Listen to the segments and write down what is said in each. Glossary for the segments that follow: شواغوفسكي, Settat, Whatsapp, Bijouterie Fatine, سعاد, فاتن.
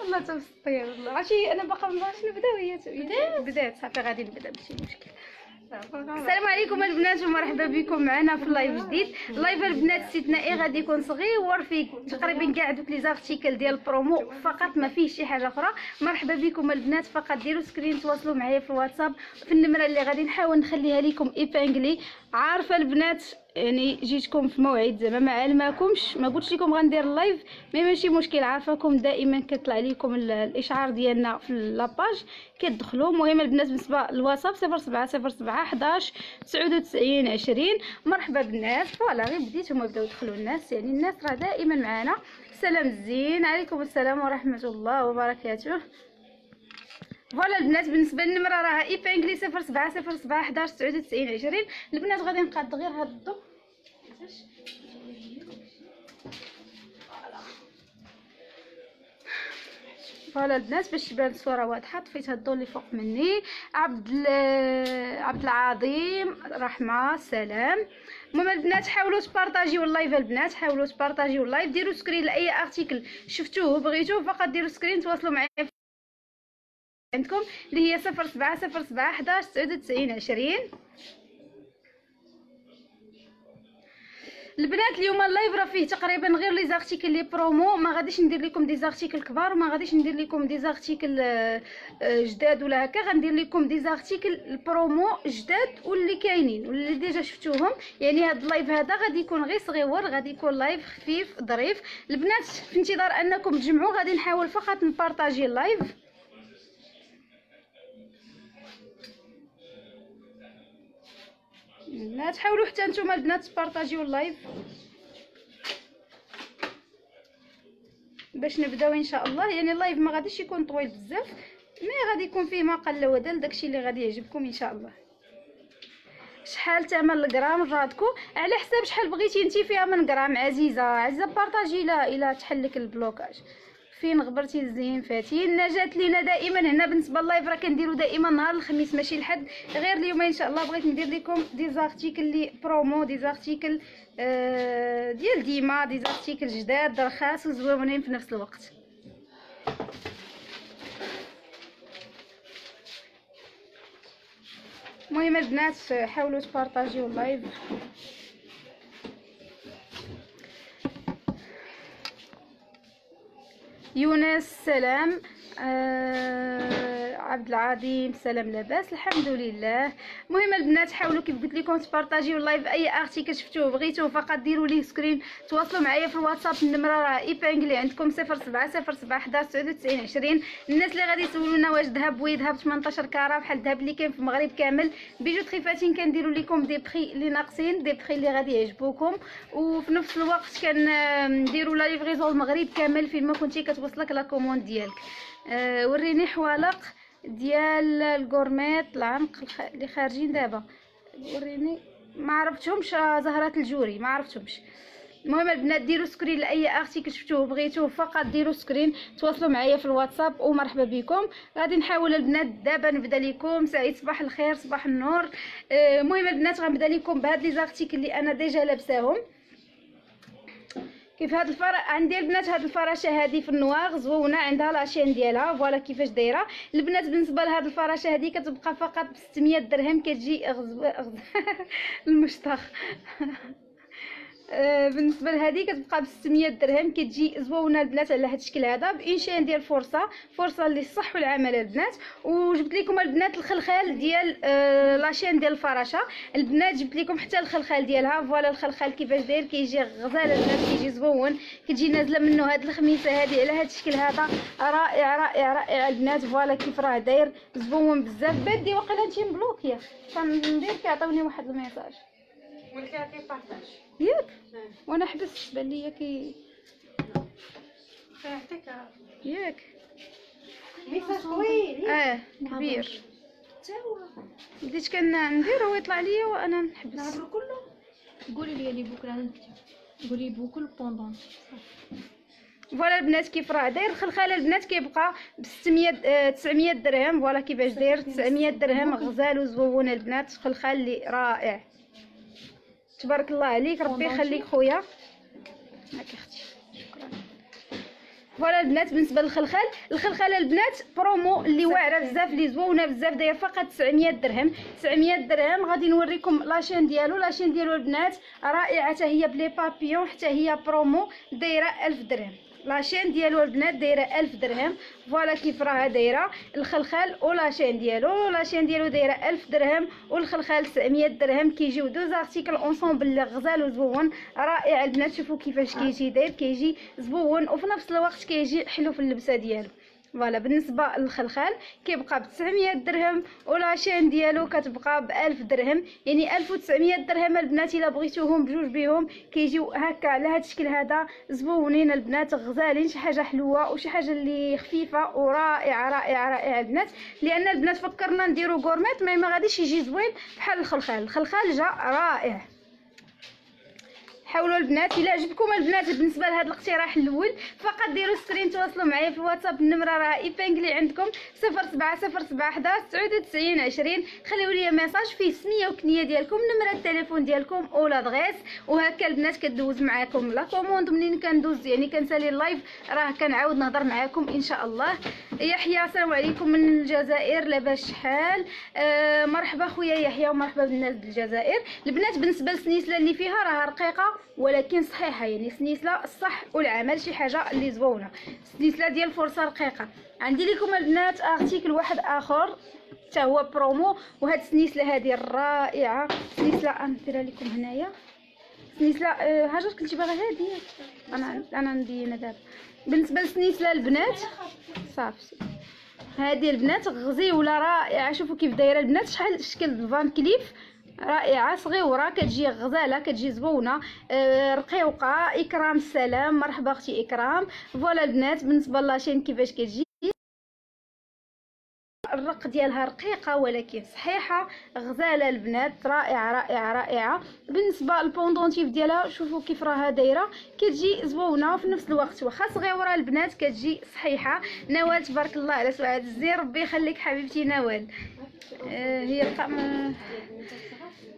والله تمسطيه والله. عرفتي انا باقا ما عرفتش نبدا وهي بدات صافي غادي نبدا ماشي مشكل. السلام عليكم البنات ومرحبا بكم معنا في لايف جديد. لايف البنات استثنائي غادي يكون صغير فيه تقريبا كاع دوك لي زارتيكل ديال البرومو فقط، ما فيه شي حاجه اخرى. مرحبا بكم البنات، فقط ديروا سكرين تواصلوا معايا في الواتساب في النمره اللي غادي نحاول نخليها لكم ايبانغلي. عارفه البنات يعني جيتكم في موعد زعما ما علماكمش، ما قلتش لكم غندير اللايف مي ماشي مشكل. عارفاكم دائما كطلع لكم الاشعار ديالنا في لاباج كتدخلوا. المهم البنات بالنسبه للواتساب 0707 07 11 99 20. مرحبا بالناس. فوالا غير بديت هما بداو يدخلوا الناس، يعني الناس راه دائما معانا. سلام زين عليكم، السلام ورحمه الله وبركاته. فوالا البنات بالنسبه للنمره راها ايبانغلي 0707 11 99 20. البنات غادي نقاد غير هاد الضو فوالا البنات باش تبان الصوره واضحه. طفيت هاد الضو اللي فوق مني. عبد العظيم رحمه سلام. المهم البنات حاولوا تبارطاجيو اللايف. البنات حاولوا تبارطاجيو اللايف، ديروا سكرين لاي ارتيكل شفتوه بغيتوه، فقط ديروا سكرين تواصلوا معايا عندكم اللي هي 0707 11 99 20. البنات اليوم اللايف راه فيه تقريبا غير لي زارتيكل لي برومو، ما غاديش ندير لكم دي زارتيكل كبار وما غاديش ندير لكم دي زارتيكل جداد ولا هكا، غندير لكم دي زارتيكل البرومو جداد واللي كاينين واللي ديجا شفتوهم. يعني هاد اللايف هذا غادي يكون غير صغيور، غادي يكون لايف خفيف ظريف. البنات في انتظار انكم تجمعوا غادي نحاول فقط نبارطاجي اللايف. البنات حاولوا حتى نتوما البنات تبارطاجيو اللايف باش نبداو ان شاء الله. يعني اللايف ما غاديش يكون طويل بزاف، مي غادي يكون فيه ما قل ودل، داكشي اللي غادي يعجبكم ان شاء الله. شحال ثمن الغرام راتكو على حساب شحال بغيتي انت فيها من غرام. عزيزه بارطاجي الى تحلك البلوكاج. فين غبرتي زين فاتين نجاة لينا دائما هنا. بالنسبه لللايف راه كنديرو دائما نهار الخميس ماشي الحد، غير اليوم ان شاء الله بغيت ندير لكم دي زارتيكل لي برومو، دي زارتيكل ديال ديما، دي زارتيكل جداد رخاص وزوينين في نفس الوقت. المهم البنات حاولوا تبارطاجيو اللايف. يونس سلام، عبد العظيم سلام لاباس الحمد لله. المهم البنات حاولوا كيف قلت لكم تبارطاجيو اللايف، اي ارتيكل شفتوه بغيتوه فقط ديروا ليه سكرين تواصلوا معايا في الواتساب النمره راه ايبانغلي عندكم 0707 11 99 20. الناس اللي غادي يسولونا واش ذهب ذهب 18 كاره بحال الذهب اللي كاين في المغرب كامل بيجوتري فاتن، كنديروا لكم دي بري اللي ناقصين، دي بري اللي غادي يعجبوكم، وفي نفس الوقت كنديروا لا ليفريزون المغرب كامل فين ما كنتي كتوصلك لا كوموند ديالك. وريني حوالق ديال الكورميت العنق اللي خارجين دابا، وريني ما عرفتهمش زهرات الجوري ما عرفتهمش. المهم البنات ديروا سكرين لاي ارتيكل شفتوه بغيتوه، فقط ديروا سكرين تواصلوا معايا في الواتساب ومرحبا بكم. غادي نحاول البنات دابا نبدا لكم. سعيد صباح الخير صباح النور. المهم البنات غنبدا لكم بهاد لي زارتيكل اللي انا ديجا لابساهم كيف هاد عندي البنات. هاد الفراشه هادي في النوار زوونه، عندها لاشين ديالها فوالا كيفاش دايره. البنات بالنسبه لهاد الفراشه هادي كتبقى فقط ب 600 درهم، كتجي المشطخ بالنسبه لهادي كتبقى ب 600 درهم، كتجي زوونه البنات على هاد الشكل هذا بانشان ديال فرصه اللي صح والعمل البنات. وجبت لكم البنات الخلخال ديال لاشين ديال الفراشه. البنات جبت لكم حتى الخلخال ديالها فوالا الخلخال كيفاش داير، كيجي غزال البنات، كيجي زوون، كتجي نازله منه هاد الخميسه هادي على هاد الشكل هذا. رائع رائع رائع البنات، فوالا كيف راه داير زوون بزاف. بادي واقيلا نتي مبلوكيه كندير كيعطيوني واحد الميساج ولكن عطي بارطاج ياك وانا حبست بان ليا كيعطيك ياك ميساج طويل كبير حتى هو بديت كندير هو يطلع ليا وانا نحبس نهضر كله. قولي لي لي بوكل انا نكتب، قولي بوكل بوندون. فوالا البنات كيف راه داير الخلخال البنات كيبقى ب 900 درهم. فوالا كيفاش داير 900 درهم غزال وزوون البنات، الخلخال اللي رائع تبارك الله عليك ربي يخليك خويا. هاكي اختي شكرا. فوالا البنات بالنسبه للخلخال، الخلخال البنات برومو اللي واعره بزاف اللي زوينه بزاف، داير فقط 900 درهم 900 درهم. غادي نوريكم لاشين ديالو، لاشين ديالو البنات رائعه حتى هي بلي بابيون، حتى هي برومو دايره 1000 درهم. لاشين ديالو البنات دايره 1000 درهم. فوالا كيف راها دايره الخلخال ولاشين ديالو، لاشين ديالو دايره 1000 درهم والخلخال 900 درهم. كيجيو دوز ارتيكل اونصومبل غزال وزبون رائع البنات. شوفوا كيفاش كيجي داير، كيجي زبون وفي نفس الوقت كيجي حلو في اللبسه ديالو. فوالا بالنسبه للخلخال كيبقى ب 900 درهم ولاشين ديالو كتبقى ب 1000 درهم، يعني 1900 درهم البنات الا بغيتوهم بجوج بهم كيجيو هكا على هذا الشكل هذا. زبونين البنات غزالين، شي حاجه حلوه وشي حاجه اللي خفيفه ورائعه رائعه رائعه البنات. لان البنات فكرنا نديرو غورميت ما غاديش يجي زوين بحال الخلخال، الخلخال جا رائع. حاولوا البنات الى عجبكم البنات بالنسبه لهذا الاقتراح الاول فقط ديروا سكرين، تواصلوا معايا في الواتساب، النمره راه ايبانغلي عندكم 0707119920. خليوا لي ميساج فيه السميه والكنيه ديالكم، نمره التليفون ديالكم اولا دغيس، وهكا البنات كدوز معاكم لا كوموند. منين كندوز يعني كنسالي اللايف راه كنعاود نهضر معاكم ان شاء الله. يحيى السلام عليكم من الجزائر، لاباس شحال؟ مرحبا خويا يحيى ومرحبا بالناس بالجزائر. البنات بالنسبه للسنيسله اللي فيها راها رقيقه ولكن صحيحه، يعني سنيسله الصح والعمل، شي حاجه اللي زوونه. سنيسله ديال فرصه رقيقه. عندي لكم البنات ارتيكل واحد اخر حتى هو برومو، وهاد السنيسله هذه الرائعه. سنيسله نديرها لكم هنايا، سنيسله هاجر كنتي باغا هادي انا ندينا دابا. بالنسبه للسنيسله البنات صافي هذه البنات غزيوله رائعه. شوفوا كيف دايره البنات، شحال شكل الفان كليف رائعه، صغيره كتجي غزاله كتجي زبونه رقيقه. اكرام السلام، مرحبا اختي اكرام. فوالا البنات بالنسبه لاشين كيفاش كتجي، الرق ديالها رقيقه ولكن صحيحه، غزاله البنات رائعه رائعه رائعه. بالنسبه للبوندونتيف ديالها شوفوا كيف راها دايره، كتجي زبونه وفي نفس الوقت واخا صغيره البنات كتجي صحيحه. نوال تبارك الله على سعاد الزير، ربي يخليك حبيبتي نوال. هي القمه.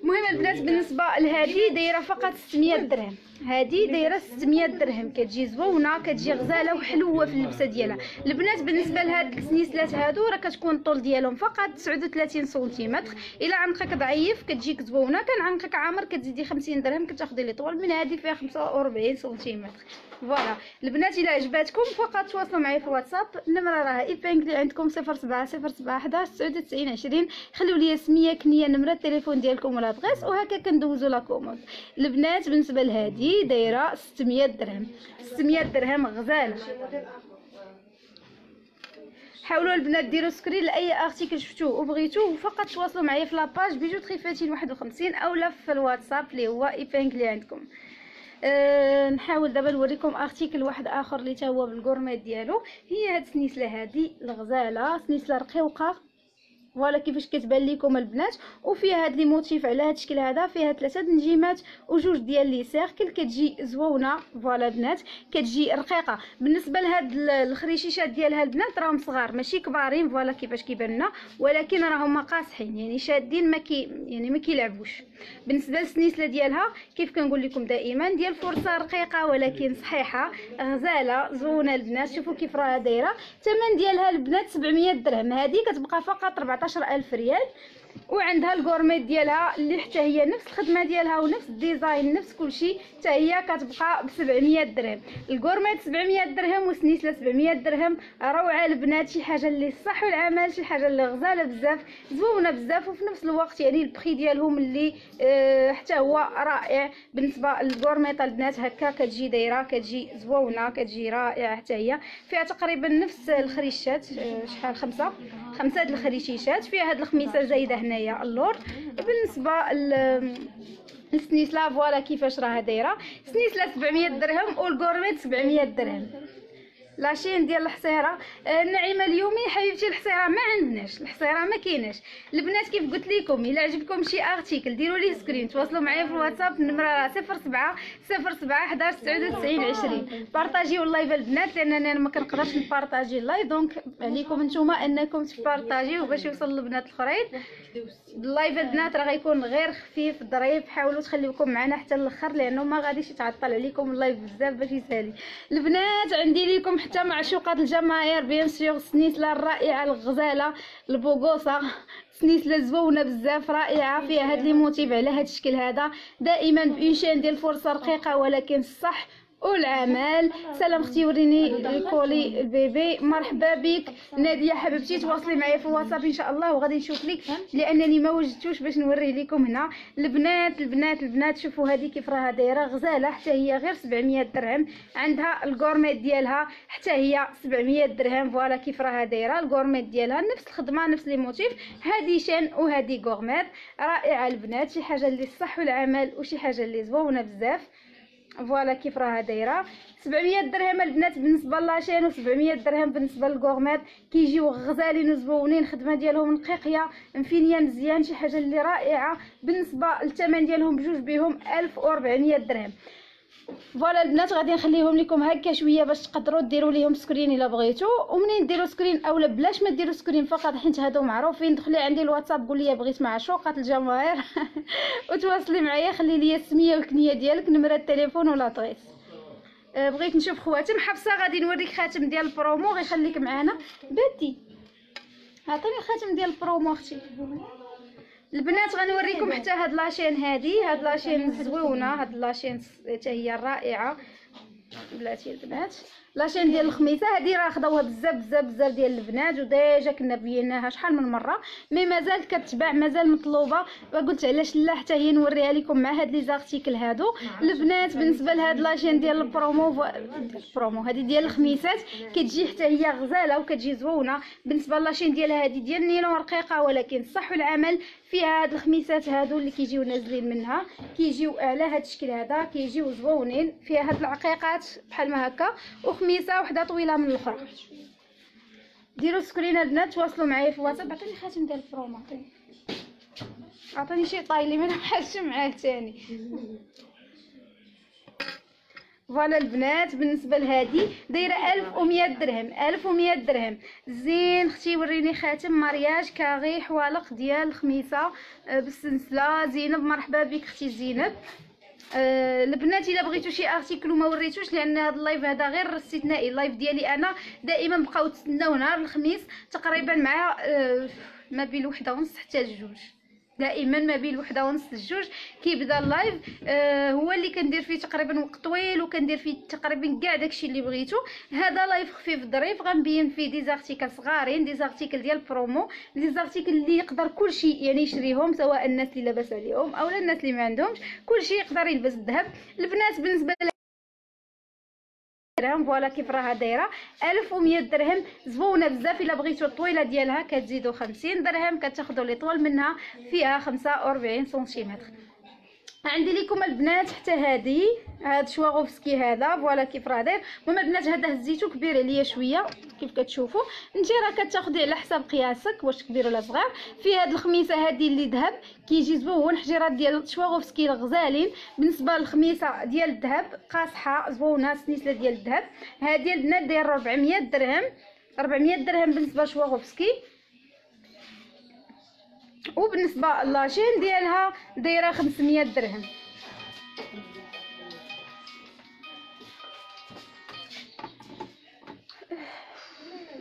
المهم البنات بالنسبه لهذه دايره فقط 600 درهم، هذه دايره 600 درهم، كتجي زوونه كتجي غزاله وحلوه في اللبسه ديالها. البنات بالنسبه لهاد السنيسلات هادو راه كتكون الطول ديالهم فقط 39 سنتيمتر. الا عنقك ضعيف كتجيك زوونه، كان عنقك عامر كتزيدي 50 درهم كتاخدي لي طول من هذه فيها 45 سنتيمتر. فوالا البنات الى عجباتكم فقط تواصلوا معايا في الواتساب، النمره راه ايبانغلي عندكم 0707119920. خليو لي سميه كنيه نمره التليفون ديالكم ولا بغيس، وهكا كندوزو لا كوموند. البنات بالنسبه لهادي دايره 600 درهم، 600 درهم غزاله. حاولوا البنات ديروا سكرين لاي ارتيكل شفتوه وبغيتوه وفقط تواصلوا معايا في لاباج بيجوتري فاتن 51 اولا في الواتساب اللي هو ايبانغلي عندكم. نحاول دابا نوريكم ارتيكل واحد اخر اللي تا هو بالغورميت ديالو. هي هاد السنيسله هادي الغزاله، سنيسله رقيقه. فوالا كيفاش كتبان لكم البنات، وفيها هاد لي موتيف على هاد الشكل هذا، فيها 3 نجيمات وجوج ديال لي سيركل، كتجي زوونه. فوالا البنات كتجي رقيقه. بالنسبه لهاد الخريشيشات ديالها البنات راهم صغار ماشي كبارين، فوالا كيفاش كيبان لنا، ولكن راهم قاصحين يعني شادين ما كيلعبوش. بالنسبه للسنيسله ديالها كيف كنقول لكم دائما ديال فرصه رقيقه ولكن صحيحه، غزاله زوونه البنات. شوفوا كيف راها دايره، الثمن ديالها البنات 700 درهم، هذه كتبقى فقط 14000 ريال. وعندها الغورميت ديالها اللي حتى هي نفس الخدمه ديالها ونفس الديزاين نفس كلشي، حتى هي كتبقى ب 700 درهم. الغورميت 700 درهم والسنيسله 700 درهم. روعه البنات، شي حاجه اللي صح والعمل، شي حاجه اللي غزاله بزاف زوونه بزاف، وفي نفس الوقت يعني البخي ديالهم اللي حتى هو رائع. بالنسبه للغورميت البنات هكا كتجي دايره، كتجي زوونه كتجي رائعه، حتى هي فيها تقريبا نفس الخريشات، شحال خمسه د الخريشيشات، فيها هاد الخميسه زايده هنايا اللور. بالنسبه للسنيسله فوالا كيفاش راها دايره، سنيسله 700 درهم والغورميت 700 درهم. لاشين ديال الحصيره نعيمه اليومي حبيبتي، الحصيره ما عندناش، الحصيره ما كايناش. البنات كيف قلت لكم الا عجبكم شي ارتيكل ديروا ليه سكرين، تواصلوا معايا في الواتساب، النمره 0707119920. بارطاجيو اللايف البنات، لان انا ما كنقدرش نبارطاجي اللايف، دونك عليكم نتوما انكم تبارطاجيو باش يوصل للبنات الاخرين. اللايف البنات راه غيكون غير خفيف ظريف، حاولوا تخليوكم معنا حتى الاخر لانه ما غاديش يتعطل عليكم اللايف بزاف باش يسالي. البنات عندي ليكم حتى معشوقة الجماهير بيان سيغ. السنيسلة الرائعة الغزالة البوغوصة، سنيسلة زوينة بزاف رائعة، فيها هاد لي موتيف على هاد الشكل هذا، دائما بإنشان ديال فرصة رقيقة ولكن الصح والعمل. سلام اختي وريني الكولي البيبي. مرحبا بك ناديه حبيبتي، تواصلي معايا في الواتساب ان شاء الله وغادي نشوف لك، لانني ما وجدتوش باش نوريه لكم هنا. البنات البنات البنات شوفوا هذه كيف راها دايره، غزاله حتى هي غير 700 درهم، عندها الكورميت ديالها حتى هي 700 درهم. فوالا كيف راها دايره، الكورميت ديالها نفس الخدمه نفس لي موتيف، هذه شان وهذه كورميت رائعه البنات، شي حاجه اللي الصح والعمل وشي حاجه اللي زوونه بزاف. فوالا كيف راها دايره، 700 درهم البنات بالنسبه لاشين، و700 درهم بالنسبه للكورميت. كيجيو غزالين وزبونين، الخدمه ديالهم نقيقيه مفينيه مزيان، شي حاجه اللي رائعه. بالنسبه للثمن ديالهم بجوج بهم 1400 درهم. فوالا البنات غادي نخليهم لكم هكا شويه باش تقدروا ديروا ليهم سكرين الا بغيتوا، ومنين ديروا سكرين اولا بلاش ما ديروا سكرين فقط حيت هادو معروفين. دخلي عندي الواتساب قول لي بغيت معشوقه الجماهير وتواصلي معايا، خلي لي السميه والكنيه ديالك، نمره التليفون ولا طريس. بغيت نشوف خواتم حفصه، غادي نوريك خاتم ديال البرومو، غيخليك معانا باتي. عطيني الخاتم ديال البرومو اختي. البنات غنوريكم حتى هاد لاشين، هادي هاد لاشين زويونه، هاد لاشين حتى هي رائعه بلاتي البنات. لاشين ديال الخميسه هادي راه خداوها بزاف بزاف بزاف ديال البنات، وديجا كنا بيناها شحال من مره، مي مازال كتباع مازال مطلوبه، وقلت علاش لا حتى هي نوريها لكم مع هاد لي زارتيكل هادو. البنات بالنسبه لهاد لاشين ديال البرومو هادي ديال الخميسات كتجي حتى هي غزاله وكتجي زوونه. بالنسبه لاشين ديالها هادي ديال النيلون رقيقه ولكن الصح والعمل. فيها هاد الخميسات هادو اللي كيجيو نازلين منها كيجيو على هاد الشكل هذا، كيجيو زوينين، فيها هاد العقيقات بحال ما هكا، وخميسه وحده طويله من الاخرى. ديروا سكرين البنات، تواصلوا معايا في الواتساب. عطيني خاتم ديال البرومو، عطيني شي طايلي ما نحاش معاه ثاني. فوالا البنات بالنسبه لهادي دايره 1100 درهم 1100 درهم. زين اختي وريني خاتم مارياج كاغي حوالق ديال الخميسه بالسلسله. زينب مرحبا بك اختي زينب. البنات الا بغيتو شي ارتيكل وما وريتوش، لان هذا اللايف هذا غير استثنائي، اللايف ديالي انا دائما بقاو تستناو نهار الخميس تقريبا مع ما بين 1:30 حتى 2، دائما ما بين 1:30 2 كيبدا اللايف. هو اللي كندير فيه تقريبا وقت طويل، وكندير فيه تقريبا كاع داكشي اللي بغيتو. هذا لايف خفيف ظريف غنبين فيه دي زارتيكل صغارين، دي زارتيكل ديال برومو، دي زارتيكل اللي يقدر كلشي يعني يشريهم، سواء الناس اللي لاباس عليهم اولا الناس اللي ما عندهمش، كلشي يقدر يلبس الذهب. البنات بالنسبه درهم، فوالا كيف راها دايره 1100 درهم، زبونه بزاف. الا بغيتو الطويله ديالها كتزيدوا 50 درهم، كتاخذوا لي طول منها، فيها 45 سنتيمتر. عندي لكم البنات حتى هذه، هاد شواغوفسكي هذا، فوالا كيف راه داير. المهم البنات هذا هزيتو كبير عليا شويه كيف كتشوفوا، انت راه كتاخدي على حساب قياسك واش كبير ولا صغير. في هاد الخميسه هذه اللي ذهب كيجي زوون، حجيرات ديال شواغوفسكي الغزالين. بالنسبه للخميسه ديال الذهب قاصحه زوونه، سنيسله ديال الذهب هذه البنات دايره 400 درهم 400 درهم بالنسبه لشواغوفسكي. وبالنسبه لاشين ديالها دايره 500 درهم.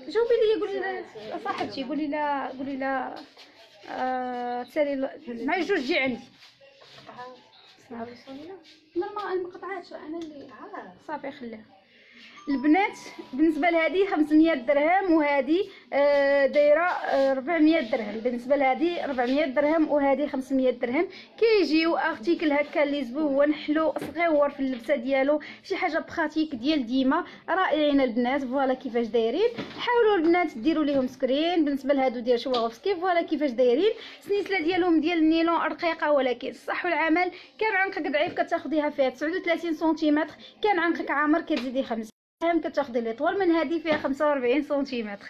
جاوبي لي قولي لي صاحبتي، قولي لها تسالي معايا جوج جي عندي. لا ما انقطعاتش انا اللي صافي خليها. البنات بالنسبه لهذه 500 درهم، وهذه دايره 400 درهم. بالنسبه لهذه 400 درهم وهذه 500 درهم. كيجيو ارتيكل هكا اللي زوون حلو صغيور في اللبسه ديالو، شي حاجه بخاتيك ديال ديما، رائعين البنات. فوالا كيفاش دايرين، حاولوا البنات ديروا ليهم سكرين. بالنسبه لهادو ديال شواغوفسكي فوالا كيفاش دايرين، السنيسله ديالهم ديال النيلون رقيقه ولكن الصح والعمل. كان عنقك ضعيف كتاخديها فيها 39 سنتيمتر، كان عنقك عامر كتزيدي 5 درهم كتاخدي لي طول من هذه فيها 45 سنتيمتر.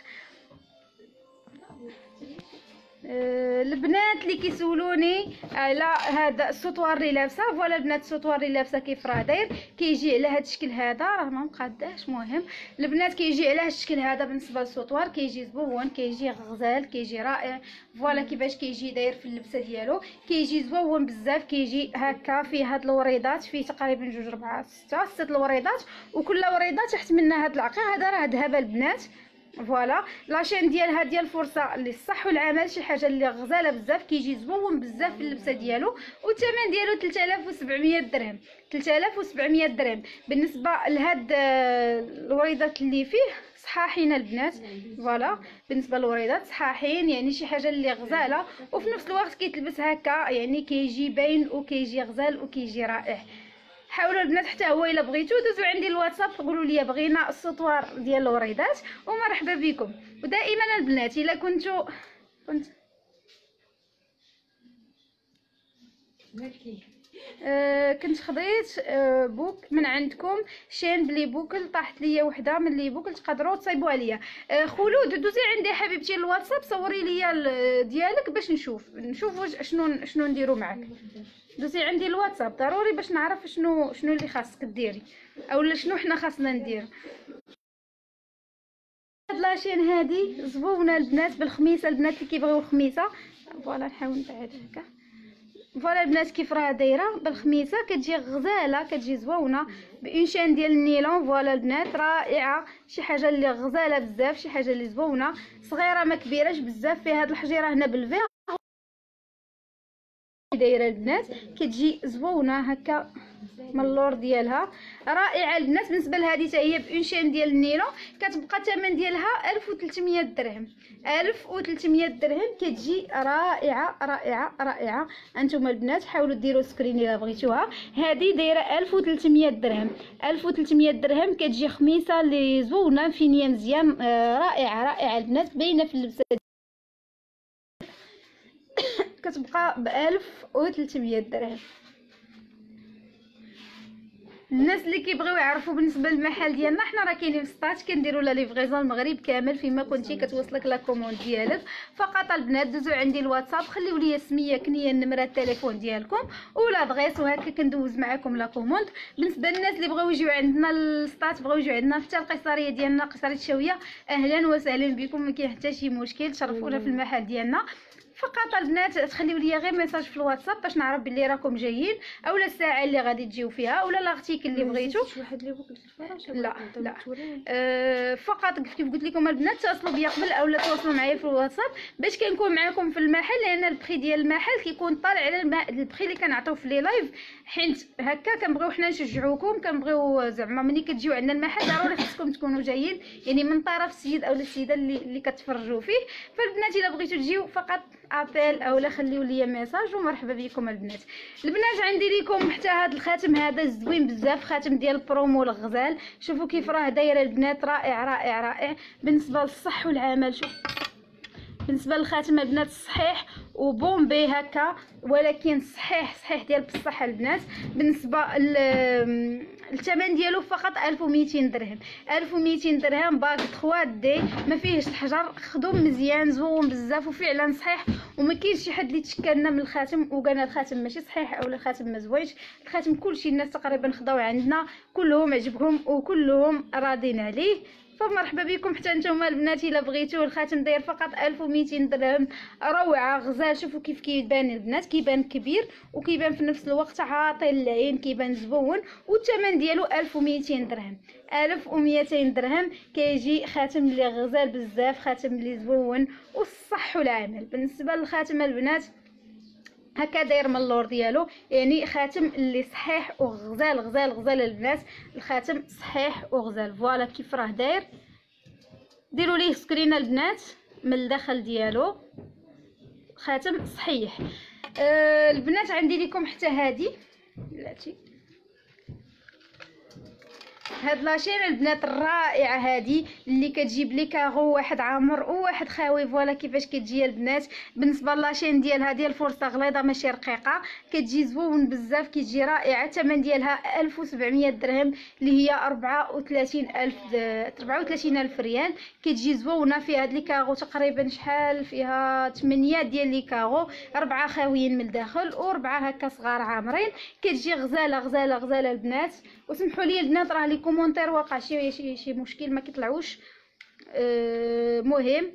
البنات اللي كيسولوني على هذا السطوار اللي لابسه، فوالا البنات السطوار اللي لابسه كيف راه داير كيجي على هذا الشكل هذا، راه ما مقاداش. المهم البنات كيجي على هذا الشكل هذا بالنسبه للسطوار، كيجي زبون، كيجي غزال، كيجي رائع. فوالا كيفاش كيجي داير في اللبسه ديالو، كيجي زبون بزاف، كيجي هكا فيه هاد الوريضات، فيه تقريبا 2 4 6 الوريضات، وكل وريضه تحت منها هاد العقيق هذا راه ذهب البنات. فوالا لاشين ديالها ديال الفرصه للصح والعمل، شي حاجه اللي غزاله بزاف، كيجي زبون بزاف في اللبسه ديالو، والثمن ديالو 3700 درهم. 3700 درهم بالنسبه لهاد الوريضات اللي فيه صحاحين البنات. فوالا بالنسبه للوريضات صحاحين، يعني شي حاجه اللي غزاله وفي نفس الوقت كيتلبس هكا، يعني كيجي باين وكيجي غزال وكيجي رائع. حاولوا البنات حتى هو الا بغيتو دوزوا عندي الواتساب قولوا لي بغينا السطوار ديال الوريدات، ومرحبا بكم. ودائما البنات الا كنت كنت خضيت بوك من عندكم شين بلي بوكل، طاحت ليا وحده من لي بوكل، تقدروا تصايبوها ليا. خلود دوزي عندي حبيبتي الواتساب، صوري ليا ديالك باش نشوف شنو نديرو معاك. دوزي عندي الواتساب ضروري باش نعرف شنو اللي خاصك ديري، اولا شنو حنا خاصنا ندير. هاد لاشين هادي زبونه البنات بالخميسه، البنات اللي كيبغيو الخميسه. فوالا نحاول نبعد هكا. فوالا البنات كيف راه دايره بالخميسه، كتجي غزاله، كتجي زوونه بانشان ديال النيلون. فوالا البنات رائعه، شي حاجه اللي غزاله بزاف، شي حاجه اللي زوونه صغيره ما كبيراش بزاف، فيها هاد الحجيره هنا بالفي دايره البنات، كتجي زوونه هكا من اللور ديالها، رائعه البنات. بالنسبه لهذه حتى هي بانشان ديال النيلون، كتبقى الثمن ديالها 1300 درهم. 1300 درهم كتجي رائعه رائعه رائعه. انتم البنات حاولوا ديروا سكرين الا بغيتوها. هذه دايره 1300 درهم. 1300 درهم كتجي خميسه لي زوونه فينيه مزيان، رائعه رائعه البنات، باينه في اللبسه، كتبقى ب 1300 درهم. الناس اللي كيبغيو يعرفوا بالنسبه للمحل ديالنا، حنا راه كاينين في السطات، كنديروا لا ليفريزون المغرب كامل، فيما كنتي كتوصلك لا كوموند ديالك فقط. البنات دوزوا عندي الواتساب، خليوا لي السميه كنيه النمره التليفون ديالكم ولا دغيس، وهكا كندوز معاكم لا كوموند. بالنسبه للناس اللي بغاو يجيو عندنا للسطات، بغاو يجيو عندنا حتى القيصريه ديالنا، قيصريه الشاويه، اهلا وسهلا بكم، ما كاين حتى شي مشكل، تشرفونا في المحل ديالنا. فقط البنات تخليو ليا غير ميساج في الواتساب باش نعرف بلي راكم جايين، اولا الساعه اللي غادي تجيو فيها، ولا لاغتيكل اللي بغيتو. لا لا فقط كيف قلت لكم البنات تواصلوا بيا قبل، اولا تواصلوا معايا في الواتساب باش كنكون معاكم في المحل، لان البخي ديال المحل كيكون طالع على البخي اللي كنعطيو في لي لايف، حيت هكا كنبغيو حنا نشجعوكم، كنبغيو زعما ملي كتجيو عندنا المحل ضروري خصكم تكونوا جايين، يعني من طرف السيد او السيده اللي كتفرجوا فيه. فالبنات الا بغيتو تجيو فقط ابل اولا خليو ليا ميساج، ومرحبا بكم البنات. البنات عندي ليكم حتى هذا الخاتم هذا زوين بزاف، خاتم ديال برومو الغزال، شوفوا كيف راه دايره البنات، رائع رائع رائع بالنسبه للصح والعمل. شوف بالنسبه للخاتم البنات صحيح وبومبي هكا، ولكن صحيح صحيح ديال بصح البنات. بالنسبه الثمن ديالو فقط 1200 درهم. 1200 درهم باك 3 دي، ما فيهش الحجر، خدوه مزيان زوون بزاف وفعلا صحيح، وما كاينش شي حد اللي تشكلنا من الخاتم وقال الخاتم ماشي صحيح او الخاتم ما زوينش. الخاتم كلشي الناس تقريبا خداو عندنا، كلهم عجبهم وكلهم راضين عليه. فمرحبا بكم حتى نتوما البنات الا بغيتو. الخاتم داير فقط 1200 درهم، روعه غزال. شوفوا كيف كيبان البنات، كيبان كبير وكيبان في نفس الوقت عاطل العين، كيبان زبون، والثمن ديالو 1200 درهم. 1200 درهم كيجي خاتم اللي غزال بزاف، خاتم اللي زبون والصح والعمل. بالنسبه للخاتم البنات هكا داير من اللور ديالو، يعني خاتم اللي صحيح وغزال غزال غزال البنات. الخاتم صحيح وغزال. فوالا كيف راه داير، ديروا ليه سكرين البنات من الداخل ديالو، خاتم صحيح. البنات عندي لكم حتى هادي بلاتي، هاد لاشين البنات الرائعه هادي اللي كتجيب لي كاغو واحد عامر وواحد خاوي. فوالا كيفاش كتجي البنات. بالنسبه لاشين ديالها ديال الفرصه غليظه ماشي رقيقه، كتجي زوون بزاف، كتجي رائعه. الثمن ديالها 1700 درهم اللي هي 34000 ريال. كتجي زوونه فيها هاد لي كاغو تقريبا شحال فيها 8 ديال لي كاغو، 4 خاويين من الداخل و4 هكا صغار عامرين. كتجي غزاله غزاله غزاله البنات. وسمحوا لي البنات راه لي كومونتير واقع شي مشكل ما كيطلعوش. مهم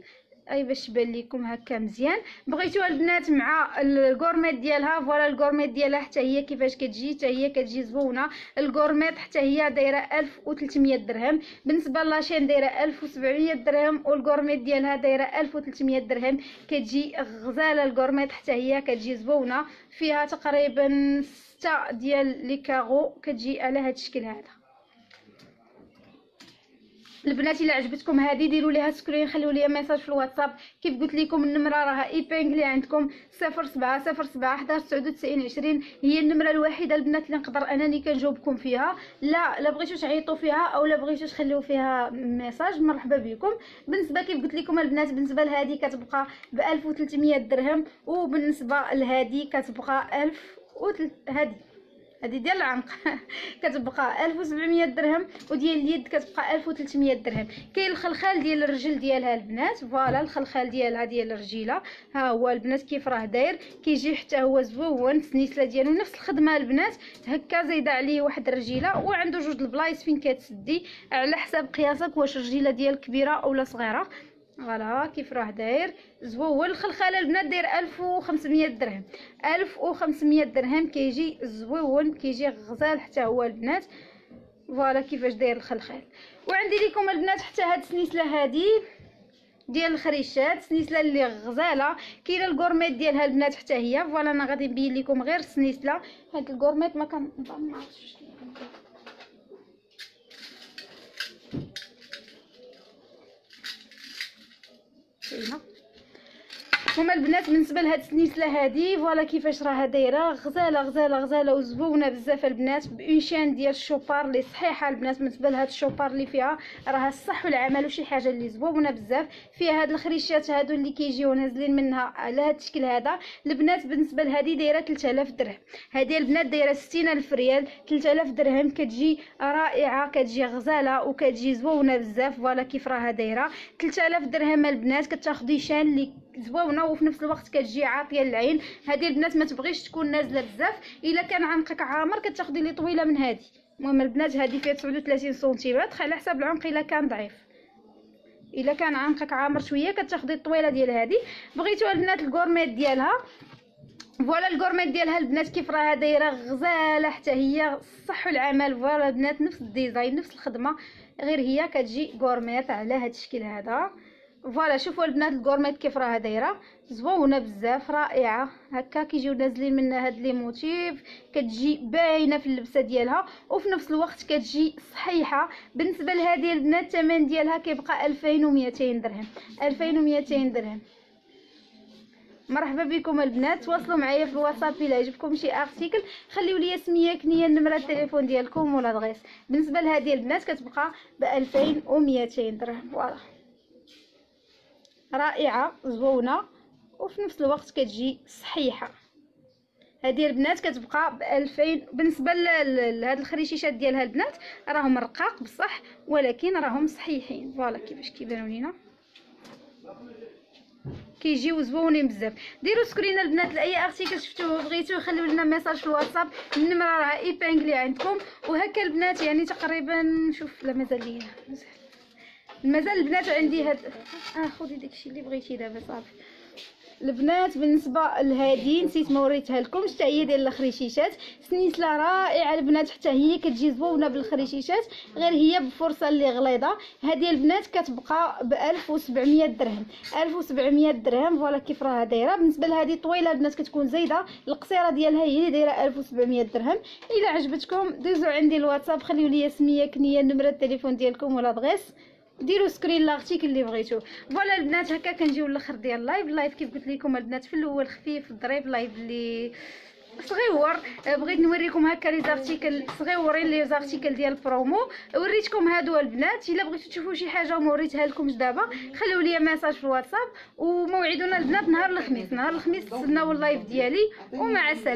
اي باش بان لكم هكا مزيان. بغيتوها البنات مع الكورميت ديالها. فوالا الكورميت ديالها حتى هي كيفاش كتجي، حتى هي كتجي زوونه. الكورميت حتى هي دايره 1300 درهم. بالنسبه لاشين دايره 1700 درهم والكورميت ديالها دايره 1300 درهم. كتجي غزاله الكورميت حتى هي، كتجي زوونه. فيها تقريبا 6 ديال لي كاغو، كتجي على هذا الشكل هذا البنات. الا عجبتكم هذه ديروا ليها سكرين، خليوا لي ميساج في الواتساب. كيف قلت لكم النمره راها ايبينغلي عندكم 0707 119920 هي النمره الوحيده البنات اللي نقدر انني كنجاوبكم فيها. لا بغيتو تعيطوا فيها او لا بغيتو تخليو فيها ميساج مرحبا بكم. بالنسبه كيف قلت لكم البنات بالنسبه لهذه كتبقى ب 1300 درهم، وبالنسبه لهذه كتبقى 1000 هذه ديال العنق كتبقى 1700 درهم، وديال اليد كتبقى 1300 درهم. كاين الخلخال ديال الرجل ديالها البنات. فوالا الخلخال ديالها ديال الرجيله، ها هو البنات كيف راه داير، كيجي حتى هو زوون. السنيسله ديالو نفس الخدمه البنات، هكا زايده عليه واحد الرجيله، وعنده جوج البلايص فين كتسدي على حساب قياسك واش الرجيله ديالك كبيره اولا صغيره. فوالا كيف راه داير زوول. الخلخاله البنات داير 1500 درهم، 1500 درهم. كيجي زوون، كيجي غزال حتى هو البنات. فوالا كيفاش داير الخلخال. وعندي لكم البنات حتى هاد السنيسله هادي ديال الخريشات، سنيسله اللي غزاله. كاينه الكورميت ديالها البنات حتى هي. فوالا انا غادي نبين لكم غير السنيسله. هاد الكورميت ما كنعرفش كاينه. هما البنات بالنسبه لهاد السنيسله هادي فوالا كيفاش راها دايره، غزاله غزاله غزاله وزبونه بزاف البنات. بانشان ديال الشوبار اللي صحيحه البنات. بالنسبه لهاد الشوبار اللي فيها راها الصح والعمل، وشي حاجه اللي زبونه بزاف. فيها هاد الخريشات هادو اللي كيجيو نازلين منها على هاد الشكل هذا البنات. بالنسبه لهادي دايره 3000 درهم. هادي البنات دايره 60000 ريال، 3000 درهم. كتجي رائعه، كتجي غزاله وكتجي زبونه بزاف. فوالا كيف راها دايره 3000 درهم البنات. كتاخدي شان اللي زبونه وفي نفس الوقت كتجي عاطيه للعين. هذه البنات ما تبغيش تكون نازله بزاف. الا كان عنقك عامر كتاخدي لي طويله من هذه. المهم البنات هذه فيها 39 سنتيمتر على حساب العمق الا كان ضعيف. الا كان عنقك عامر شويه كتاخدي الطويله ديال هذه. بغيتوها البنات الكورميت ديالها. فوالا الكورميت ديالها البنات كيف راها دايره، غزاله حتى هي، الصح والعمل. فوالا البنات نفس الديزاين نفس الخدمه، غير هي كتجي كورميت على هذا الشكل هذا. فوالا شوفوا البنات الكورميت كيف راها دايره، زوونه بزاف رائعه. هكا كيجيو نازلين منها هاد لي موتيف، كتجي باينه في اللبسه ديالها وفي نفس الوقت كتجي صحيحه. بالنسبه لهذه البنات الثمن ديالها كيبقى 2200 درهم، 2200 درهم. مرحبا بكم البنات. تواصلوا معايا في الواتساب الا عجبكم شي ارتيكل. خليوا لي سميه كنيه نمره التليفون ديالكم ولا ادغيس. بالنسبه لهذه البنات كتبقى ب 2200 درهم. فوالا رائعه زوونه وفي نفس الوقت كتجي صحيحه. هذه البنات كتبقى ب 2000. بالنسبه لهاد الخريشيشات ديالها البنات راهم رقاق بصح ولكن راهم صحيحين. فوالا كيفاش كيبانو لينا، كيجيو زوينين بزاف. ديروا سكرين البنات لاي ارتيكل شفتوه بغيتوه، خليو لنا ميساج في الواتساب. النمره راه ايبانغلي عندكم. وهكا البنات يعني تقريبا شوف لا مازال ليا مازال البنات عندي هاد خدي داكشي اللي بغيتي دابا صافي. البنات بالنسبه لهادي نسيت ما وريتها لكمش، حتى هي ديال الخريشيشات. سنيسله رائعه البنات حتى هي، كتجي زوونه بالخريشيشات غير هي بفرصه اللي غليظه. هذه البنات كتبقى ب 1700 درهم، 1700 درهم. فوالا كيف راها دايره. بالنسبه لهذه طويله البنات كتكون زايده، القصيره ديالها هي اللي دايره 1700 درهم. الا عجبتكم دوزوا عندي الواتساب، خليوا لي سميه كنيه نمره التليفون ديالكم ولا ادريس. ديروا سكرين لارتيكل اللي بغيتو. فوالا البنات هكا كنجيو للاخر ديال اللايف. اللايف كيف قلت لكم البنات في الاول خفيف ظريف، لايف اللي صغيور بغيت نوريكم هكا لي زارتيكل صغيورين لي زارتيكل ديال البرومو. وريتكم هادو البنات، الا بغيتو تشوفوا شي حاجه ما وريتها لكمش دابا خليو لي ميساج في الواتساب، وموعدنا البنات نهار الخميس، نهار الخميس تسناو اللايف ديالي، ومع السلامه.